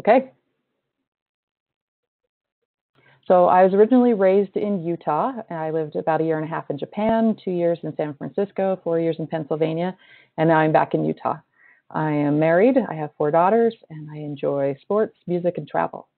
Okay. So I was originally raised in Utah, and I lived about a year and a half in Japan, 2 years in San Francisco, 4 years in Pennsylvania, and now I'm back in Utah. I am married, I have 4 daughters, and I enjoy sports, music, and travel.